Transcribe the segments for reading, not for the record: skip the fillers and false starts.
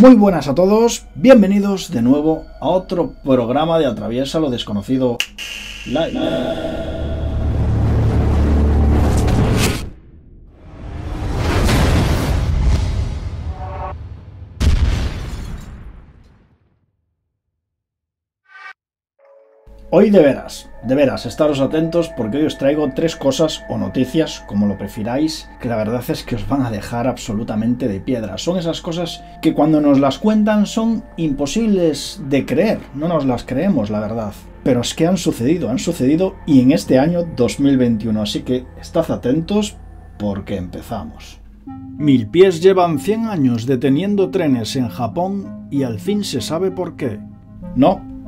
Muy buenas a todos, bienvenidos de nuevo a otro programa de Atraviesa lo Desconocido Live. Hoy de veras, estaros atentos porque hoy os traigo tres cosas o noticias, como lo prefiráis, que la verdad es que os van a dejar absolutamente de piedra. Son esas cosas que cuando nos las cuentan son imposibles de creer, no nos las creemos, la verdad. Pero es que han sucedido y en este año 2021, así que estad atentos porque empezamos. Milpies llevan 100 años deteniendo trenes en Japón y al fin se sabe por qué.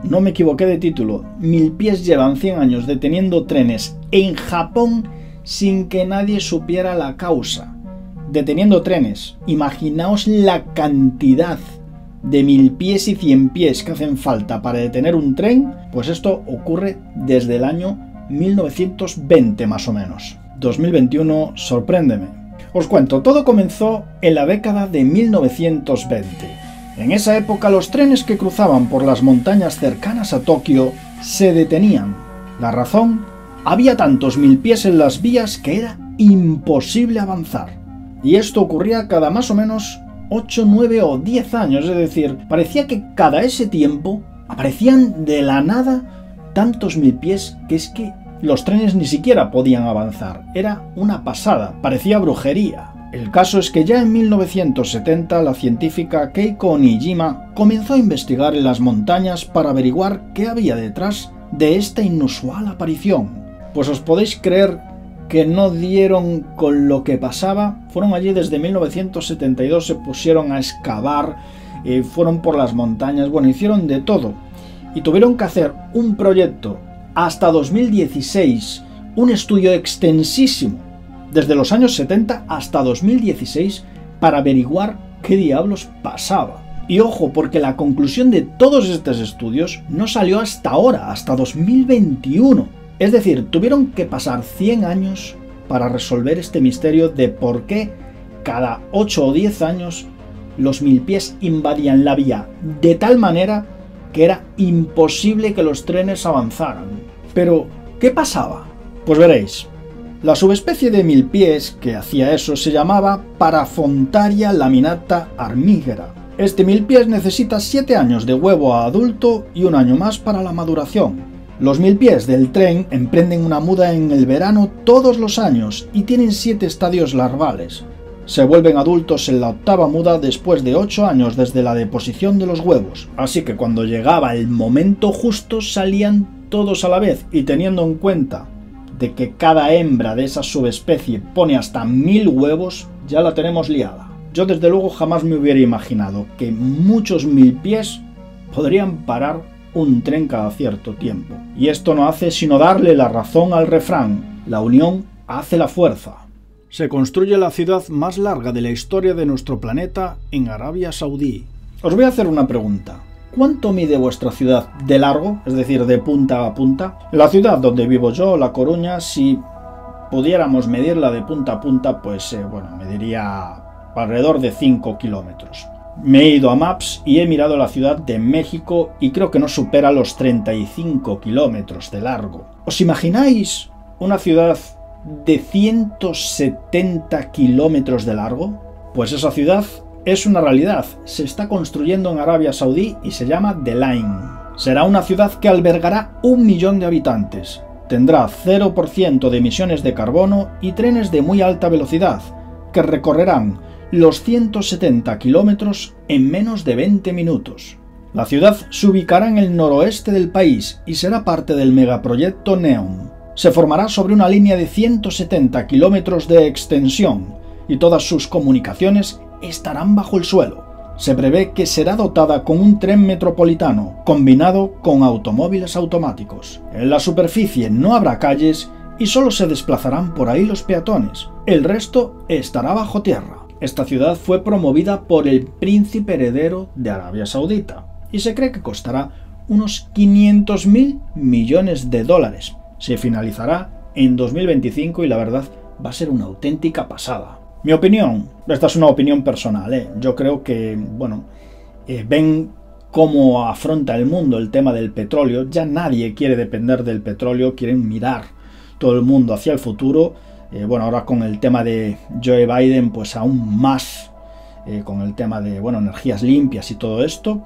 No me equivoqué de título. Milpies llevan 100 años deteniendo trenes en Japón sin que nadie supiera la causa. Deteniendo trenes. Imaginaos la cantidad de milpies y ciempiés que hacen falta para detener un tren. Pues esto ocurre desde el año 1920 más o menos. 2021, sorpréndeme. Os cuento, todo comenzó en la década de 1920. En esa época los trenes que cruzaban por las montañas cercanas a Tokio se detenían. La razón, había tantos milpies en las vías que era imposible avanzar. Y esto ocurría cada más o menos 8, 9 o 10 años, es decir, parecía que cada ese tiempo aparecían de la nada tantos milpies que es que los trenes ni siquiera podían avanzar. Era una pasada, parecía brujería. El caso es que ya en 1970 la científica Keiko Nijima comenzó a investigar en las montañas para averiguar qué había detrás de esta inusual aparición. Pues os podéis creer que no dieron con lo que pasaba, fueron allí desde 1972, se pusieron a excavar, fueron por las montañas, bueno, hicieron de todo. Y tuvieron que hacer un proyecto hasta 2016, un estudio extensísimo, desde los años 70 hasta 2016, para averiguar qué diablos pasaba. Y ojo, porque la conclusión de todos estos estudios no salió hasta ahora, hasta 2021. Es decir, tuvieron que pasar 100 años para resolver este misterio de por qué cada 8 o 10 años los milpies invadían la vía de tal manera que era imposible que los trenes avanzaran. Pero, ¿qué pasaba? Pues veréis. La subespecie de milpies que hacía eso se llamaba Parafontaria Laminata Armigera. Este milpies necesita 7 años de huevo a adulto y un año más para la maduración. Los milpies del tren emprenden una muda en el verano todos los años y tienen 7 estadios larvales. Se vuelven adultos en la octava muda después de 8 años desde la deposición de los huevos. Así que cuando llegaba el momento justo salían todos a la vez, y teniendo en cuenta de que cada hembra de esa subespecie pone hasta 1000 huevos, ya la tenemos liada. Yo desde luego jamás me hubiera imaginado que muchos milpies podrían parar un tren cada cierto tiempo. Y esto no hace sino darle la razón al refrán, la unión hace la fuerza. Se construye la ciudad más larga de la historia de nuestro planeta en Arabia Saudí. Os voy a hacer una pregunta. ¿Cuánto mide vuestra ciudad de largo? Es decir, de punta a punta. La ciudad donde vivo yo, La Coruña, si pudiéramos medirla de punta a punta, pues bueno, mediría alrededor de 5 kilómetros. Me he ido a Maps y he mirado la Ciudad de México y creo que no supera los 35 kilómetros de largo. ¿Os imagináis una ciudad de 170 kilómetros de largo? Pues esa ciudad es una realidad, se está construyendo en Arabia Saudí y se llama The Line. Será una ciudad que albergará 1 millón de habitantes, tendrá 0% de emisiones de carbono y trenes de muy alta velocidad, que recorrerán los 170 kilómetros en menos de 20 minutos. La ciudad se ubicará en el noroeste del país y será parte del megaproyecto NEOM. Se formará sobre una línea de 170 kilómetros de extensión y todas sus comunicaciones estarán bajo el suelo. Se prevé que será dotada con un tren metropolitano combinado con automóviles automáticos. En la superficie no habrá calles y solo se desplazarán por ahí los peatones. El resto estará bajo tierra. Esta ciudad fue promovida por el príncipe heredero de Arabia Saudita y se cree que costará unos 500.000 millones de dólares. Se finalizará en 2025 y la verdad va a ser una auténtica pasada. Mi opinión, esta es una opinión personal, yo creo que, bueno, ven cómo afronta el mundo el tema del petróleo, ya nadie quiere depender del petróleo, quieren mirar todo el mundo hacia el futuro, bueno, ahora con el tema de Joe Biden, pues aún más, con el tema de, bueno, energías limpias y todo esto,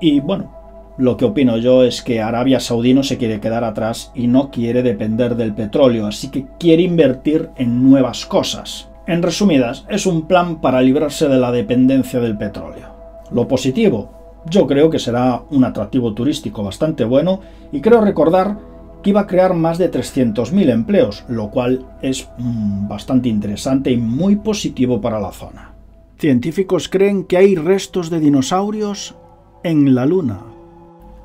y bueno, lo que opino yo es que Arabia Saudí no se quiere quedar atrás y no quiere depender del petróleo, así que quiere invertir en nuevas cosas. En resumidas, es un plan para librarse de la dependencia del petróleo. Lo positivo, yo creo que será un atractivo turístico bastante bueno y creo recordar que iba a crear más de 300.000 empleos, lo cual es bastante interesante y muy positivo para la zona. Científicos creen que hay restos de dinosaurios en la Luna.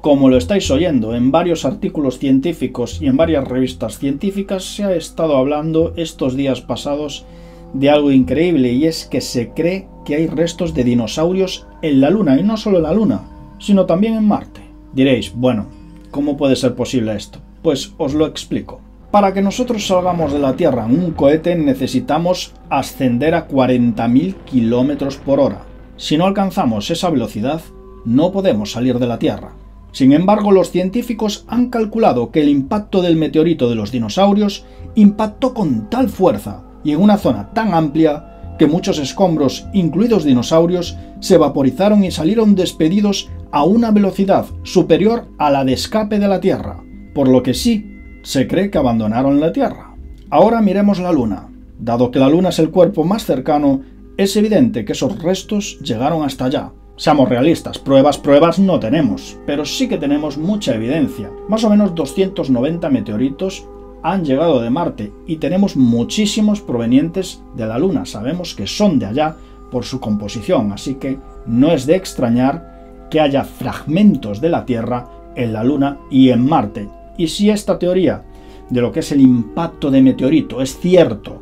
Como lo estáis oyendo, en varios artículos científicos y en varias revistas científicas se ha estado hablando estos días pasados de algo increíble, y es que se cree que hay restos de dinosaurios en la Luna, y no solo en la Luna, sino también en Marte. Diréis, bueno, ¿cómo puede ser posible esto? Pues os lo explico. Para que nosotros salgamos de la Tierra en un cohete necesitamos ascender a 40.000 kilómetros por hora. Si no alcanzamos esa velocidad, no podemos salir de la Tierra. Sin embargo, los científicos han calculado que el impacto del meteorito de los dinosaurios impactó con tal fuerza y en una zona tan amplia que muchos escombros, incluidos dinosaurios, se vaporizaron y salieron despedidos a una velocidad superior a la de escape de la Tierra, por lo que sí se cree que abandonaron la Tierra. Ahora miremos la Luna. Dado que la Luna es el cuerpo más cercano, es evidente que esos restos llegaron hasta allá. Seamos realistas, pruebas no tenemos, pero sí que tenemos mucha evidencia. Más o menos 290 meteoritos han llegado de Marte y tenemos muchísimos provenientes de la Luna. Sabemos que son de allá por su composición, así que no es de extrañar que haya fragmentos de la Tierra en la Luna y en Marte. Y si esta teoría de lo que es el impacto de meteorito es cierto,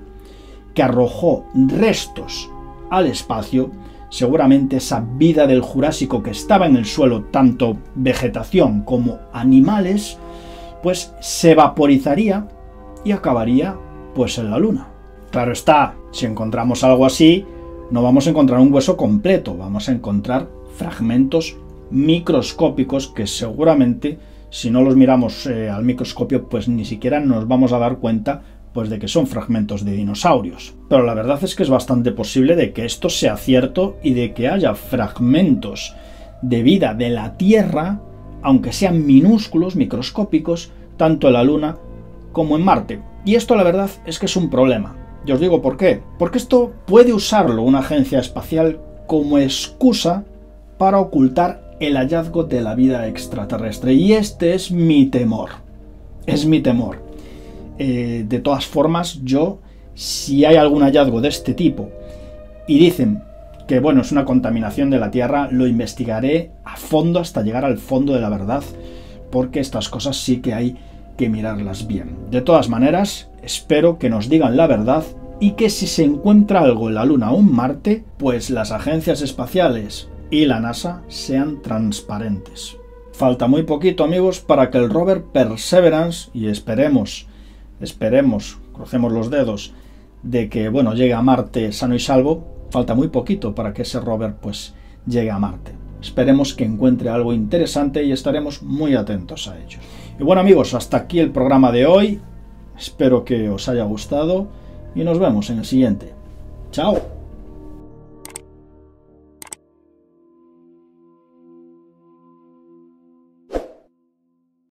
que arrojó restos al espacio, seguramente esa vida del Jurásico que estaba en el suelo, tanto vegetación como animales, pues se vaporizaría y acabaría pues en la Luna. Claro está, si encontramos algo así, no vamos a encontrar un hueso completo, vamos a encontrar fragmentos microscópicos que seguramente, si no los miramos al microscopio, pues ni siquiera nos vamos a dar cuenta pues de que son fragmentos de dinosaurios. Pero la verdad es que es bastante posible de que esto sea cierto y de que haya fragmentos de vida de la Tierra, aunque sean minúsculos, microscópicos, tanto en la Luna como en Marte. Y esto la verdad es que es un problema. Y os digo por qué. Porque esto puede usarlo una agencia espacial como excusa para ocultar el hallazgo de la vida extraterrestre. Y este es mi temor. Es mi temor. De todas formas, yo, si hay algún hallazgo de este tipo y dicen que bueno, es una contaminación de la Tierra, lo investigaré a fondo hasta llegar al fondo de la verdad, porque estas cosas sí que hay que mirarlas bien. De todas maneras, espero que nos digan la verdad y que si se encuentra algo en la Luna o en Marte, pues las agencias espaciales y la NASA sean transparentes. Falta muy poquito, amigos, para que el rover Perseverance, y esperemos, crucemos los dedos, de que bueno, llegue a Marte sano y salvo. Falta muy poquito para que ese rover pues llegue a Marte. Esperemos que encuentre algo interesante y estaremos muy atentos a ello. Y bueno, amigos, hasta aquí el programa de hoy. Espero que os haya gustado y nos vemos en el siguiente. ¡Chao!